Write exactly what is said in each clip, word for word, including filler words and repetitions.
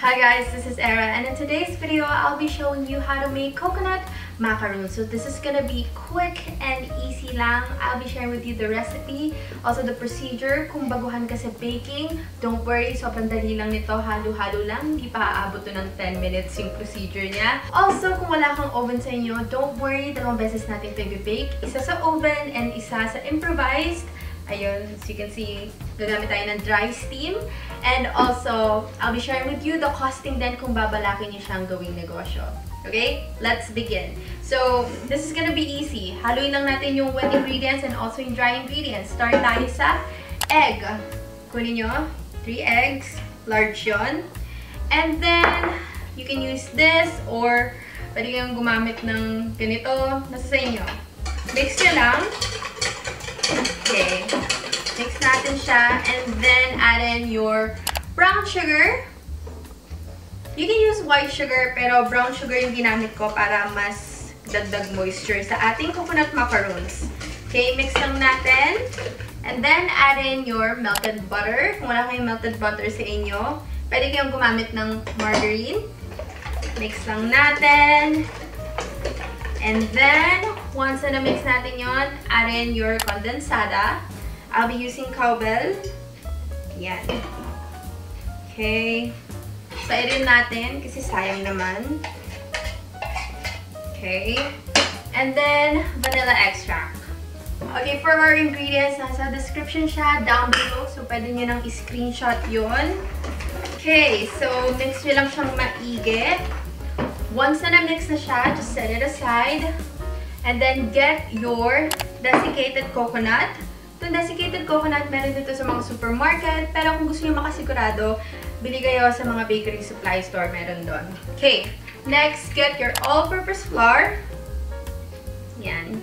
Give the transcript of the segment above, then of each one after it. Hi guys, this is Era, and in today's video I'll be showing you how to make coconut macaroons. So this is gonna be quick and easy lang. I'll be sharing with you the recipe, also the procedure. Kung baguhan ka sa baking, don't worry, sobrang dali lang nito, halo-halo lang, hindi pa aabot to ng ten minutes yung procedure niya. Also, kung wala kang oven sa inyo, don't worry, dalawang beses natin ito i-bake. Isa sa oven and isa sa improvised. Ayun, as you can see, gagamit tayo ng dry steam. And also, I'll be sharing with you the costing then kung babalakin niyo siyang gawing negosyo. Okay? Let's begin. So, this is gonna be easy. Haluin lang natin yung wet ingredients and also yung dry ingredients. Start tayo sa egg. Kunin nyo, three eggs. Large yun. And then, you can use this or pwede kayong gumamit ng ganito. Nasa sa inyo. Mix nyo lang. Okay, mix natin siya, and then add in your brown sugar. You can use white sugar, pero brown sugar yung ginamit ko para mas dagdag moisture sa ating coconut macaroons. Okay, mix lang natin, and then add in your melted butter. Kung wala kayong melted butter sa inyo, pwede kayong gumamit ng margarine. Mix lang natin, and then once na na-mix natin yon, add in your condensada. I'll be using cowbell. Yan. Okay. Sairin natin kasi sayang naman. Okay. And then, vanilla extract. Okay, for our ingredients, nasa description siya down below. So, pwede nyo nang i-screenshot yon. Okay. So, mix nyo lang siyang maigi. Once na na-mix na siya, just set it aside. And then get your desiccated coconut. Itong desiccated coconut, meron dito sa mga supermarket. Pero kung gusto nyo makasigurado, bili kayo sa mga bakery supply store. Meron doon. Okay. Next, get your all-purpose flour. Yan.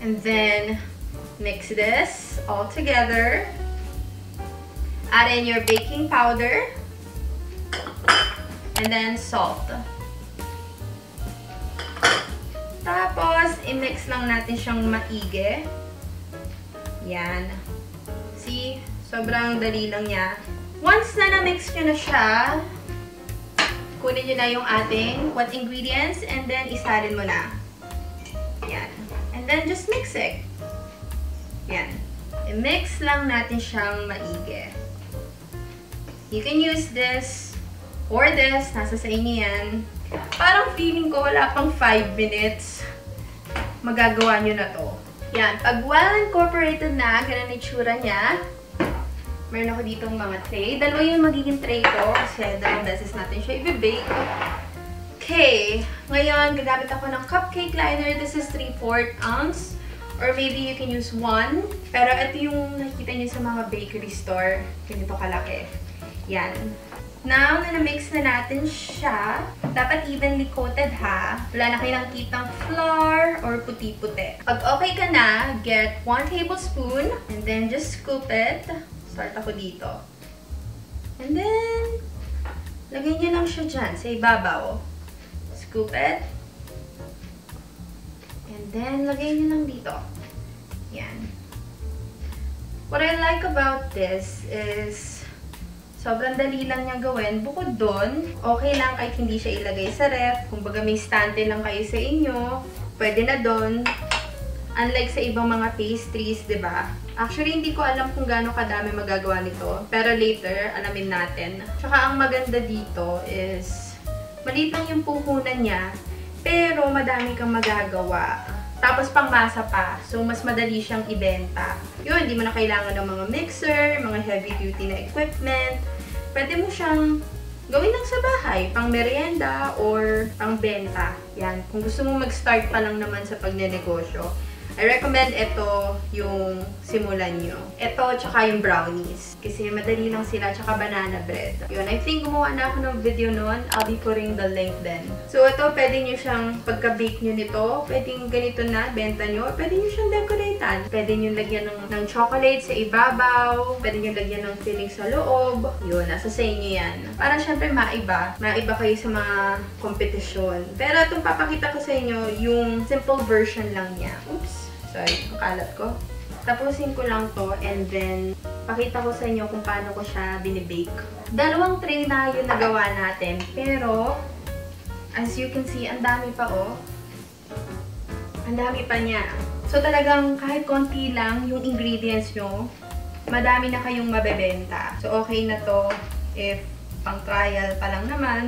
And then, mix this all together. Add in your baking powder. And then, salt. Tapos, i-mix lang natin siyang maigi. Yan. See? Sobrang dali lang niya. Once na na-mix nyo na siya, kunin nyo na yung ating wet ingredients and then isalin mo na. Yan. And then just mix it. Yan. I-mix lang natin siyang maigi. You can use this or this. Nasa sa inyo yan. Parang feeling ko wala pang five minutes, magagawa nyo na to. Yan. Pag well-incorporated na, ganun na itsura niya. Meron ako ditong mga tray. Dalawa yung magiging tray ko kasi dalawang beses natin siya i-bake. Okay. Ngayon, gagamit ako ng cupcake liner. This is three fourths ounce. Or maybe you can use one. Pero ito yung nakikita nyo sa mga bakery store. Ganito kalaki. Yan. Now, na-mix na natin siya. Dapat evenly coated, ha? Wala na kayong kitang flour or puti-puti. Pag okay ka na, get one tablespoon and then just scoop it. Start ako dito. And then, lagay niyo lang siya dyan sa ibabaw. Scoop it. And then, lagay niyo lang dito. Yan. What I like about this is sobrang dali lang niya gawin. Bukod doon, okay lang kahit hindi siya ilagay sa ref. Kung baga may stante lang kayo sa inyo, pwede na doon. Unlike sa ibang mga pastries, di ba? Actually, hindi ko alam kung gaano kadami magagawa nito. Pero later, alamin natin. Tsaka ang maganda dito is, maliit lang yung puhunan niya, pero madami kang magagawa. Tapos pangmasa pa. So, mas madali siyang ibenta. Yun, hindi mo na kailangan ng mga mixer, mga heavy-duty na equipment. Pwede mo siyang gawin lang sa bahay. Pang merienda or pang benta. Yan. Kung gusto mo mag-start pa lang naman sa pagnenegosyo, I recommend ito yung simulan nyo. Ito, tsaka yung brownies. Kasi madali lang sila, tsaka banana bread. Yun, I think gumawa na ako ng video nun. I'll be putting the link then. So, ito, pwede nyo siyang pagka-bake nyo nito. Pwede ganito na, benta nyo. Pwede nyo siyang decoratean. Pwede nyo lagyan ng, ng chocolate sa ibabaw. Pwede nyo lagyan ng filling sa loob. Yun, nasa sa inyo yan. Para syempre maiba. Maiba kayo sa mga kompetisyon. Pero itong papakita ko sa inyo, yung simple version lang niya. Oops! Sorry, ang kalat ko. Tapusin ko lang to and then pakita ko sa inyo kung paano ko siya binibake. Dalawang tray na yung nagawa natin, pero as you can see, ang dami pa oh. Ang dami pa niya. So talagang kahit konti lang yung ingredients nyo, madami na kayong mabebenta. So okay na to if pang trial pa lang naman,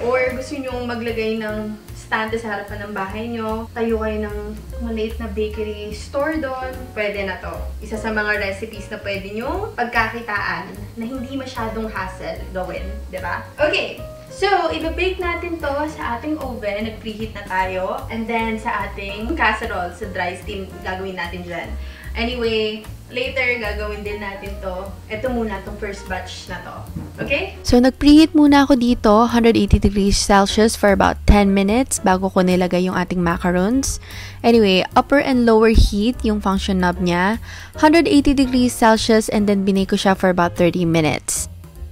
or gusto nyong maglagay ng stante sa harapan ng bahay nyo, tayo kayo ng maliit na bakery store doon, pwede na to. Isa sa mga recipes na pwede nyo pagkakitaan na hindi masyadong hassle gawin, diba? Okay! So, i-bake natin to sa ating oven. Nag-preheat na tayo. And then, sa ating casserole, sa dry steam, gagawin natin dyan. Anyway, later, gagawin din natin to. Ito muna, itong first batch na to. Okay? So, nag-preheat muna ako dito, one hundred eighty degrees Celsius for about ten minutes bago ko nilagay yung ating macarons. Anyway, upper and lower heat, yung function knob niya. one hundred eighty degrees Celsius and then binake ko siya for about thirty minutes.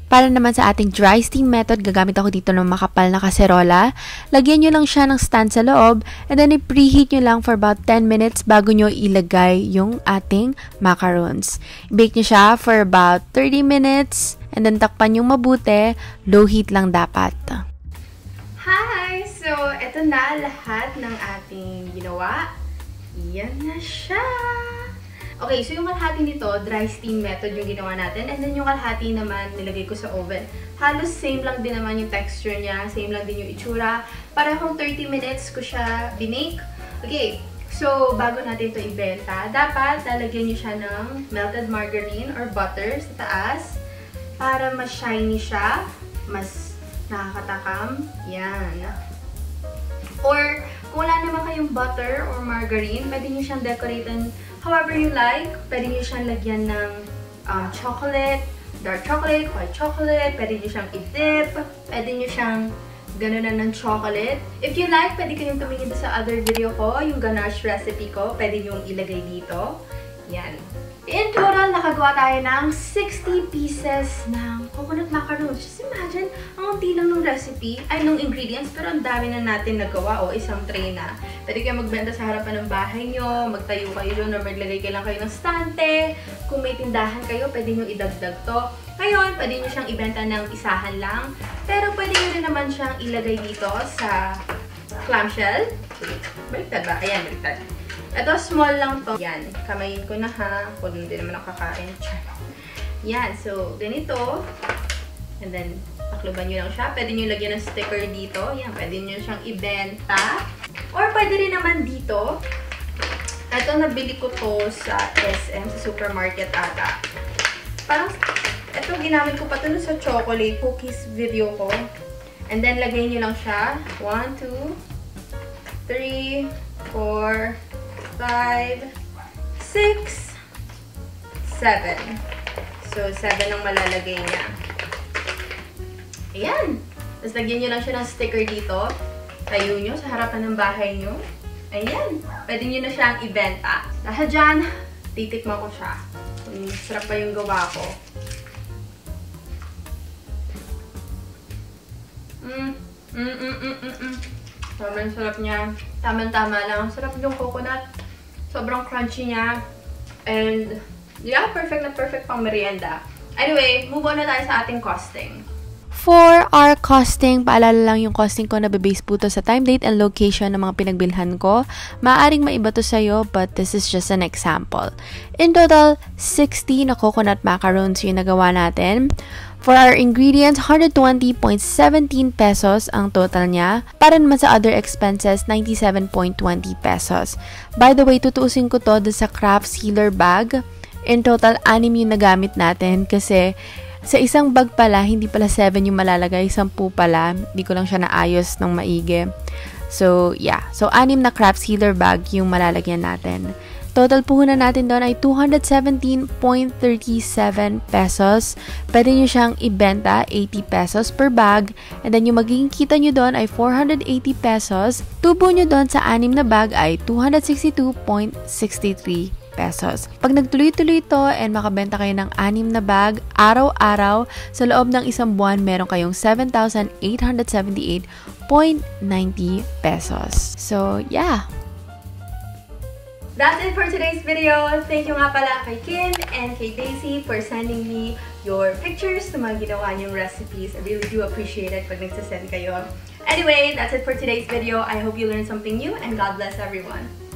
Para naman sa ating dry steam method, gagamit ako dito ng makapal na kaserola. Lagyan nyo lang siya ng stand sa loob and then i-preheat nyo lang for about ten minutes bago nyo ilagay yung ating macarons. Bake nyo siya for about thirty minutes and then takpan nyo mabuti. Low heat lang dapat. Hi! So, eto na lahat ng ating ginawa. Yan na siya! Okay, so yung kalahati nito, dry steam method yung ginawa natin. And then yung kalahati naman, nilagay ko sa oven. Halos same lang din naman yung texture niya. Same lang din yung itsura. Parehong thirty minutes ko siya binake. Okay, so bago natin ito ibenta, dapat lalagyan niyo siya ng melted margarine or butter sa taas. Para mas shiny siya. Mas nakakatakam. Yan. Or kung wala naman kayong butter or margarine, pwede niyo siyang decorate however you like. Pwede niyo siyang lagyan ng uh, chocolate, dark chocolate, white chocolate. Pwede niyo siyang i-dip. Pwede niyo siyang ganunan ng chocolate. If you like, pwede kayong tumingin sa other video ko, yung ganache recipe ko. Pwede niyo ilagay dito. Yan. In total, nakagawa tayo ng sixty pieces ng coconut macarons. Just imagine, ang unti lang ng recipe, ay ng ingredients, pero ang dami na natin nagawa. O, isang tray na. Pwede kayo magbenta sa harapan ng bahay nyo, magtayo kayo doon, or maglagay kayo lang kayo ng stante. Kung may tindahan kayo, pwede nyo idagdag to. Ngayon, pwede nyo siyang ibenta ng isahan lang, pero pwede nyo rin naman siyang ilagay dito sa clamshell. Baliktad ba? Ayan, baliktad. Ito, small lang to. Yan, kamayin ko na ha. Huwag hindi naman ako kakain. Yan, so, ganito. And then, pakluban nyo lang siya. Pwede nyo lagyan ng sticker dito. Yan, pwede nyo siyang ibenta. Or pwede rin naman dito. Ito, nabili ko to sa S M, sa supermarket ata. Parang, ito, ginamit ko pa to sa chocolate cookies video ko. And then, lagay nyo lang siya. One, two, three, four, five, six, seven. So, seven ang malalagay niya. Ayan. Tapos, lagyan nyo lang siya ng sticker dito. Tayo nyo sa harapan ng bahay nyo. Ayan. Pwede nyo na siyang ibenta. Dahil dyan, titikman ko siya. Sarap pa yung gawa ko. Mm, mm, mm, mm, mm, mm. Sobrang sarap niya. Tama-tama lang. Sarap yung coconut. Sobrang crunchy niya. And, yeah, perfect na perfect pang merienda. Anyway, move on na tayo sa ating costing. For our costing, paalala lang yung costing ko na base po to sa time, date, and location ng mga pinagbilhan ko. Maaring maiba to sa'yo, but this is just an example. In total, sixty na coconut macarons yung nagawa natin. For our ingredients, one hundred twenty point one seven pesos ang total niya. Para naman sa other expenses, ninety-seven point two zero pesos. By the way, tutuusin ko to sa craft sealer bag. In total, anim yung nagamit natin kasi sa isang bag pala, hindi pala seven yung malalagay, ten pala. Hindi ko lang siya naayos ng maigi. So, yeah. So, anim na craft sealer bag yung malalagyan natin. Total puhunan natin doon ay two hundred seventeen point three seven pesos. Pwede nyo siyang ibenta, eighty pesos per bag. And then, yung magiging kita nyo doon ay four hundred eighty pesos. Tubo nyo doon sa anim na bag ay two hundred sixty-two point six three pesos. Pesos. Pag nagtuloy-tuloy ito and makabenta kayo ng anim na bag araw-araw, sa loob ng isang buwan meron kayong seven thousand eight hundred seventy-eight point nine zero pesos. So, yeah. That's it for today's video. Thank you nga pala kay Kim and kay Daisy for sending me your pictures to mga ginawa niyong recipes. I really do appreciate it pag nagsasend kayo. Anyway, that's it for today's video. I hope you learned something new and God bless everyone.